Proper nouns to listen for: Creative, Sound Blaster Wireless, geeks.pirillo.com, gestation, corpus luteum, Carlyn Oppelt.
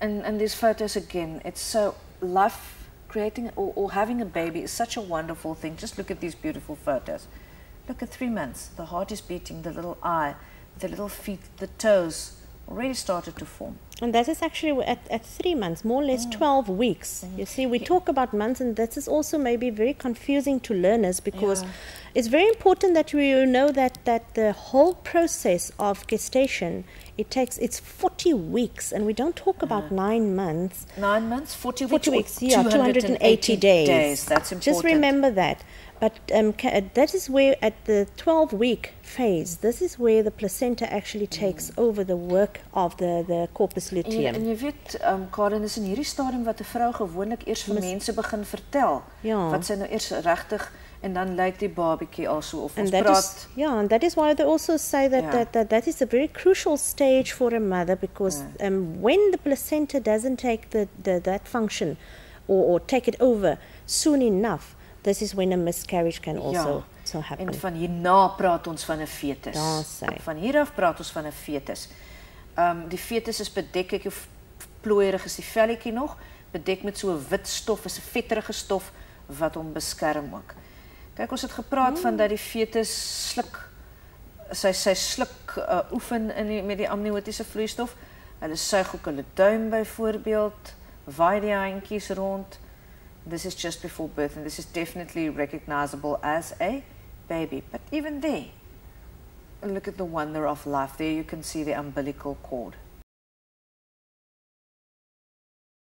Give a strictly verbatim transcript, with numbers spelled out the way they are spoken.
and, and these photos again, it's so life, creating or, or having a baby is such a wonderful thing. Just look at these beautiful photos. Look at three months, the heart is beating, the little eye, the little feet, the toes already started to form. And that is actually at, at three months, more or less mm. twelve weeks. Mm. You see, we talk about months, and this is also maybe very confusing to learners, because yeah. it's very important that you know that, that the whole process of gestation, it takes, it's forty weeks, and we don't talk about mm. nine months. Nine months, forty weeks? forty weeks, yeah, two hundred eighty days. days. That's important. Just remember that. But um, that is where, at the twelve-week phase, this is where the placenta actually takes mm. over the work of the, the corpus luteum. En, en jy weet, um, Carlyn, is in hierdie stadium wat 'n vrou gewoonlik eers vir mense begin vertel, ja. Wat sy nou eers regtig, en dan lyk die babietjie al so of ons praat. Yeah, and that is why they also say that, yeah. that, that that is a very crucial stage for a mother, because yeah. um, when the placenta doesn't take the, the, that function or, or take it over soon enough, this is when a miscarriage can also, ja, so happen. En van hierna praat ons van 'n fetus. Daar van hier af praat ons van 'n fetus. Um, die fetus is bedek, ek of plooierig is die velletjie nog, bedek met so 'n wit stof, is 'n vetterige stof wat hom beskerm ook. Kyk, ons het gepraat mm. van dat die fetus sluk, sy sy sluk uh, oefen in die, met die amniotiese vloeistof. Hulle suig ook hulle duim byvoorbeeld, waai die handjies rond. This is just before birth, and this is definitely recognizable as a baby. But even there, look at the wonder of life. There you can see the umbilical cord.